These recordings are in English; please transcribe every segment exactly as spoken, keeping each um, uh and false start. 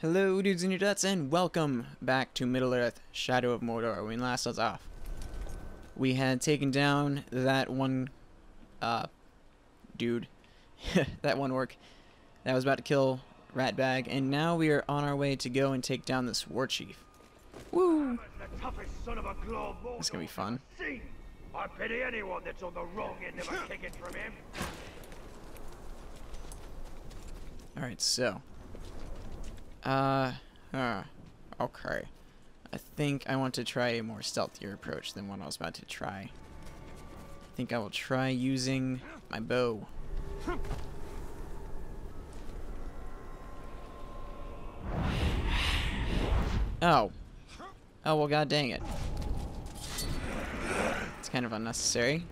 Hello dudes and your duds, and welcome back to Middle Earth, Shadow of Mordor. When last I was off, we had taken down that one, uh, dude, that one orc that was about to kill Ratbag, and now we are on our way to go and take down this Warchief. Woo! It's gonna be fun. I pity anyone that's on the wrong end of a ticket from him. Alright, so. Uh, uh, okay. I think I want to try a more stealthier approach than what I was about to try. I think I will try using my bow. Oh. Oh, well, god dang it. It's kind of unnecessary.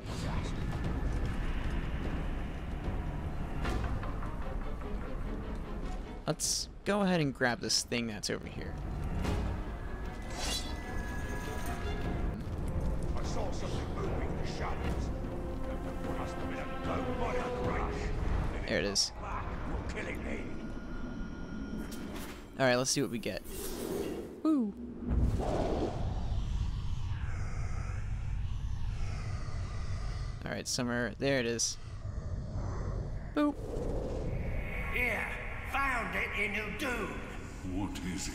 Let's go ahead and grab this thing that's over here. I saw something moving in the shadows. There must have been a blow by a crash. There it is. Alright, let's see what we get. Woo! Alright, somewhere. There it is. Boop! Yeah! Found it in Udûn. What is it?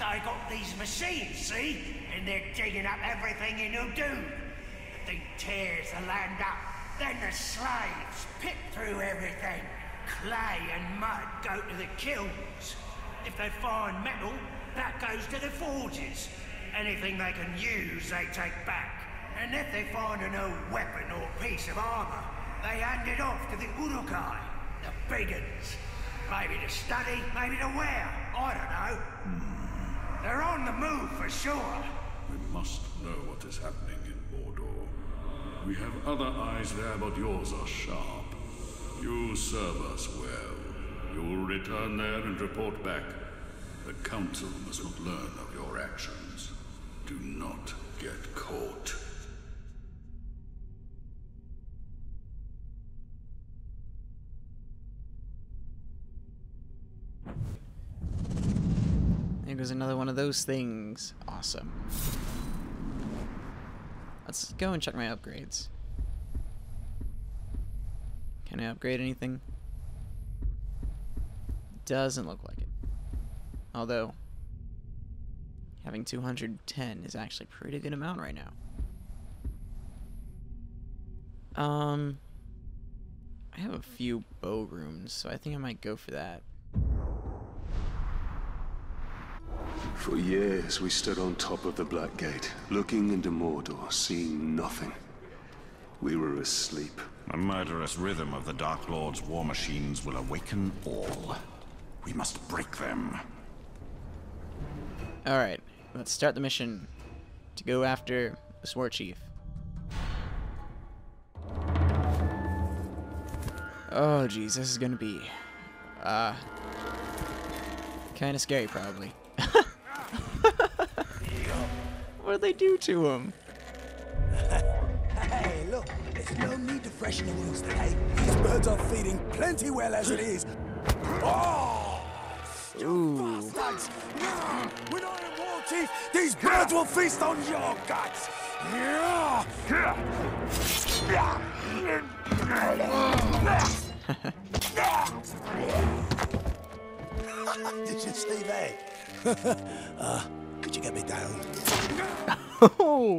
They got these machines, see? And they're digging up everything in Udûn. The thing tears the land up. Then the slaves pick through everything. Clay and mud go to the kilns. If they find metal, that goes to the forges. Anything they can use, they take back. And if they find an old weapon or piece of armor, they hand it off to the Uruk-hai, the big uns. Maybe to study, maybe to wear. I don't know. Hmm. They're on the move for sure. We must know what is happening in Mordor. We have other eyes there, but yours are sharp. You serve us well. You'll return there and report back. The Council must not learn of your actions. Do not get caught. There goes another one of those things. Awesome. Let's go and check my upgrades. Can I upgrade anything? Doesn't look like it. Although, having two hundred ten is actually a pretty good amount right now. Um, I have a few bow rooms, so I think I might go for that. For years, we stood on top of the Black Gate, looking into Mordor, seeing nothing. We were asleep. The murderous rhythm of the Dark Lord's war machines will awaken all. We must break them. Alright, let's start the mission to go after the Warchief. Oh jeez, this is gonna be, uh, kinda scary probably. What did they do to him? Hey, look, there's no need to freshen the wheels today. These birds are feeding plenty well as it is. Oh! Ooh. Bastards! Yeah. When I am Warchief, these birds will feast on your guts! Yeah. Did you see that? uh, could you get me down? Oh!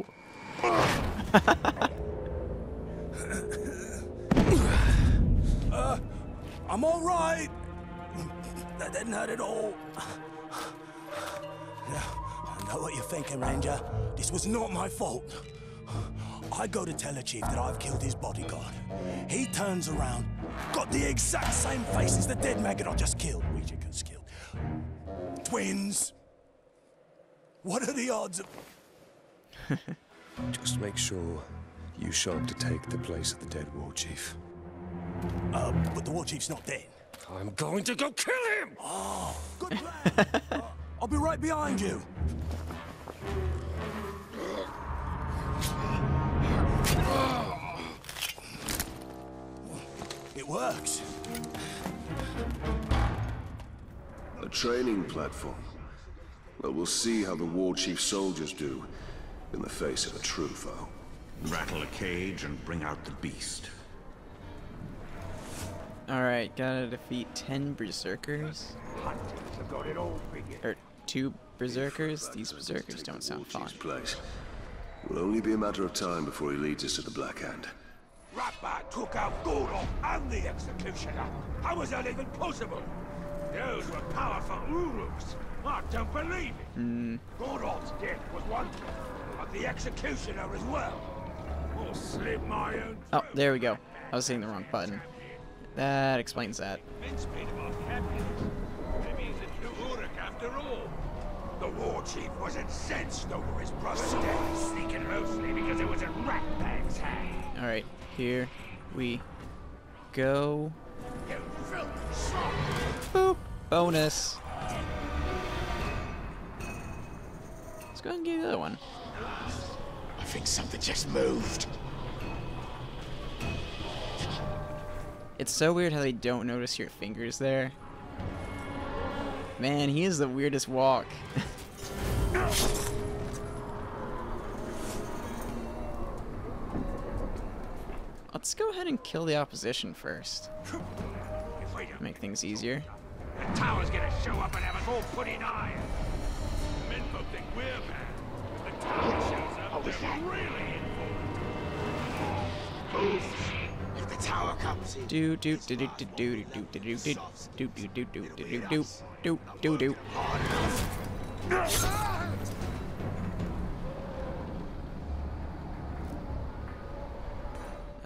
uh, I'm all right. That didn't hurt at all. I know what you're thinking, Ranger. This was not my fault. I go to tell the chief that I've killed his bodyguard. He turns around, got the exact same face as the dead maggot I just killed. Weejika's killed. Twins! What are the odds of... Just make sure you show up to take the place of the dead Warchief. Uh, but the Warchief's not dead. I'm going to go kill him! Oh, good plan! uh, I'll be right behind you. It works. training platform. Well, we'll see how the Warchief soldiers do in the face of a true foe. Rattle a cage and bring out the beast. Alright, gotta defeat ten berserkers. Or two berserkers? These berserkers don't sound fun. Will only be a matter of time before he leads us to the Black Hand. Ratbag took out Goro and the Executioner. How was that even possible? Those were powerful Uruks. I don't believe it. Mm. Goro's death was one thing, but the Executioner as well. We'll slip my own. Oh, there we go. I was hitting the wrong button. That explains that. Maybe he's a true Uruk after all. The war chief was incensed over his brother's death, sneaking mostly because it was in Ratbag's hand. All right, here we go. Boop. Bonus. Let's go ahead and get the other one. I think something just moved. It's so weird how they don't notice your fingers there. Man, he is the weirdest walk. Let's go ahead and kill the opposition first. Make things easier. The tower's gonna show up and have us all put in iron. Men folk think we're bad. The tower shows up, they're really in for it. Tower comes in. Do do do do do do do do do do do do do do do do do.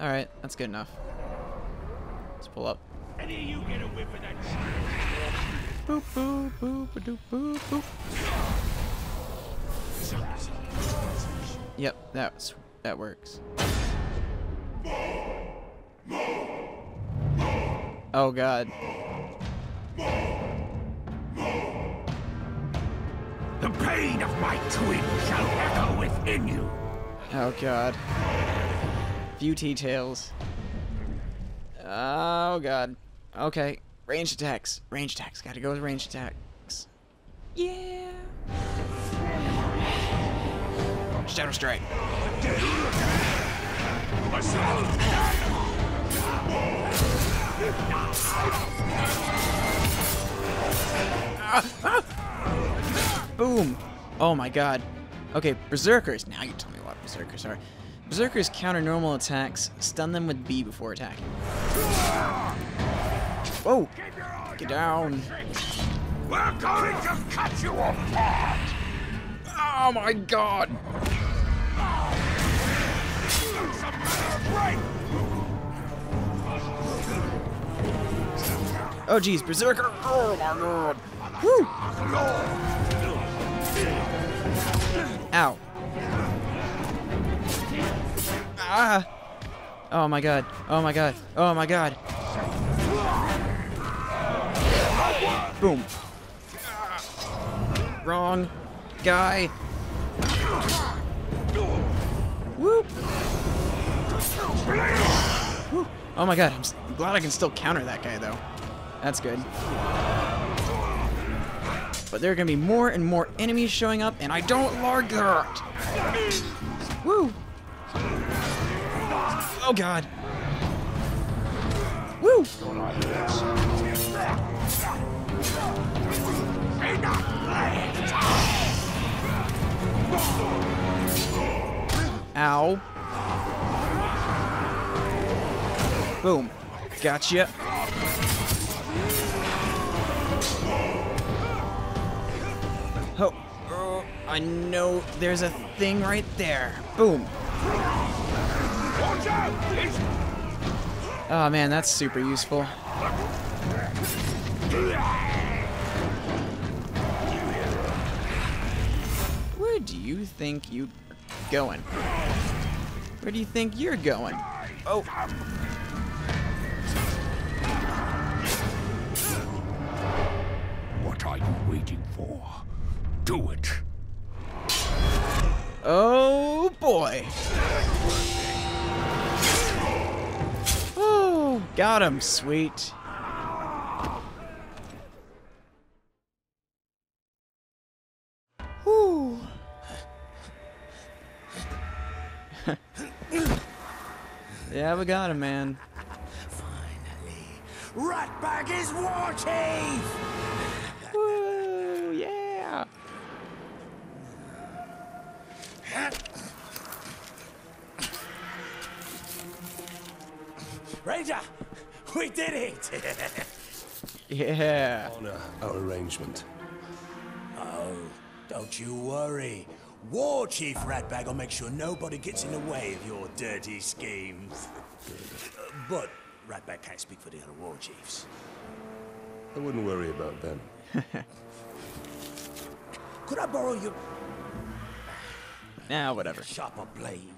All right, that's good enough. Let's pull up. Any of you get a whip of that? Boop boop boop boop boop boop. Yep, that's that works. Oh god. The pain of my twin shall echo within you. Oh god. Few details. Oh god. Okay. Ranged attacks. Ranged attacks. Gotta go with ranged attacks. Yeah. Shadow strike. Boom! Oh my god. Okay, berserkers. Now you tell me what berserkers are. Berserkers counter normal attacks, stun them with B before attacking. Whoa! Get down! We're going to cut you apart! Oh my god! Oh geez, berserker! Oh my god! Woo! Ow! Ah! Oh my god! Oh my god! Oh my god! Boom! Wrong guy! Whoop! Woo. Oh my god! I'm glad I can still counter that guy though. That's good. But there are going to be more and more enemies showing up, and I don't like that! Woo! Oh god! Woo! Ow. Boom. Gotcha. Oh, oh, I know there's a thing right there. Boom. Oh man, that's super useful. Where do you think you're going? Where do you think you're going? Oh. What are you waiting for? Do it. Oh boy. Oh, got him, sweet. Yeah, we got him, man. Finally, Ratbag is Warchief. Woo! Yeah. Ranger, we did it. Yeah. Honor our arrangement. Oh, don't you worry. Warchief Ratbag will make sure nobody gets in the way of your dirty schemes. But Ratbag can't speak for the other Warchiefs. I wouldn't worry about them. Could I borrow your... Nah, whatever. Sharper blade.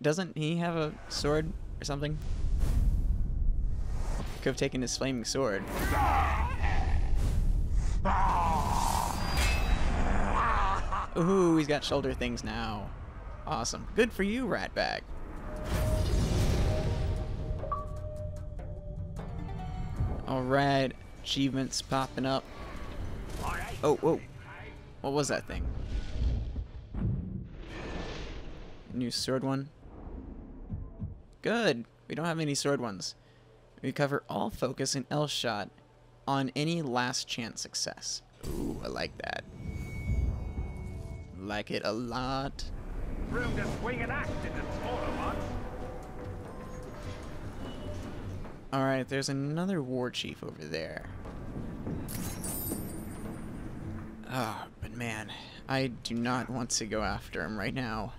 Doesn't he have a sword or something? Could have taken his flaming sword. Ooh, he's got shoulder things now. Awesome. Good for you, Ratbag. Alright, achievements popping up. Oh, whoa. What was that thing? New sword one. Good. We don't have any sword ones. We cover all focus and L shot on any last chance success. Ooh, I like that. Like it a lot. Room to swing an axe into Autobots. All right, there's another Warchief over there. Ah, oh, but man, I do not want to go after him right now.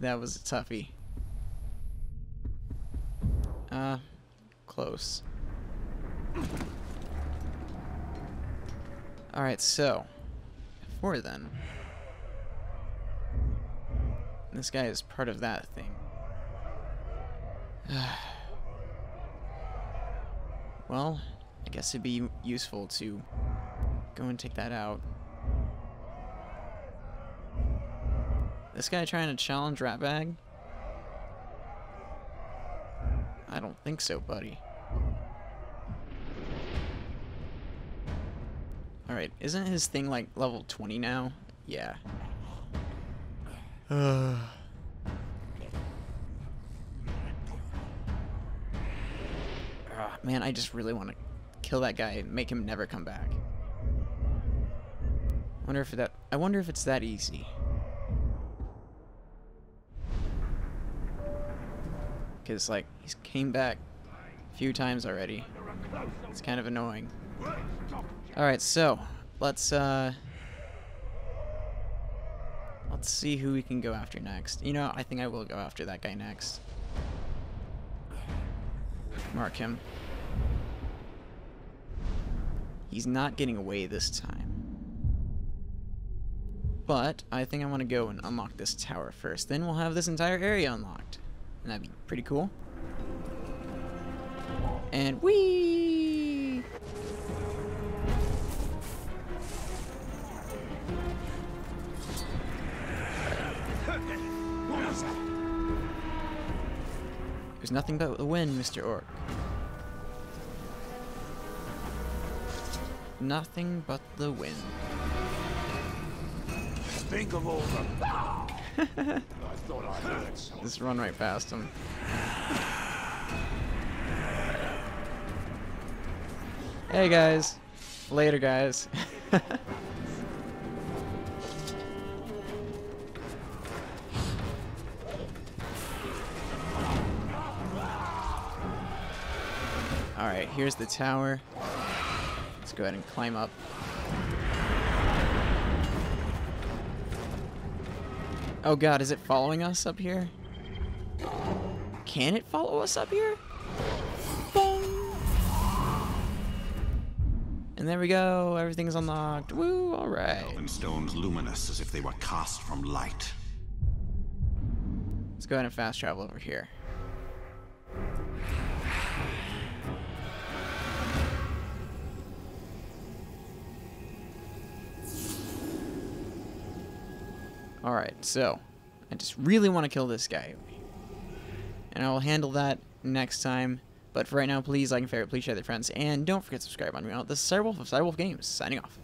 That was a toughie. Uh, close. Alright, so, before then, this guy is part of that thing. Well, I guess it'd be useful to go and take that out. This guy trying to challenge Ratbag? I don't think so, buddy. Alright, isn't his thing like level twenty now? Yeah. Uh. Oh, man, I just really want to kill that guy and make him never come back. Wonder if that I wonder if it's that easy. Cause like he's came back a few times already. It's kind of annoying. Alright, so, let's, uh, let's see who we can go after next. You know, I think I will go after that guy next. Mark him. He's not getting away this time. But, I think I want to go and unlock this tower first. Then we'll have this entire area unlocked. And that'd be pretty cool. And whee! There's nothing but the wind, Mister Orc. Nothing but the wind. Think of all the... I thought I heard something. Just run right past him. Hey guys. Later guys. Alright, here's the tower. Let's go ahead and climb up. Oh god, is it following us up here? Can it follow us up here? Boom! And there we go, everything's unlocked. Woo, alright. Elven stones luminous as if they were cast from light. Let's go ahead and fast travel over here. Alright, so, I just really want to kill this guy. And I will handle that next time. But for right now, please like and favorite, please share with your friends, and don't forget to subscribe on me. This is Cyberwolf of Cyberwolf Games, signing off.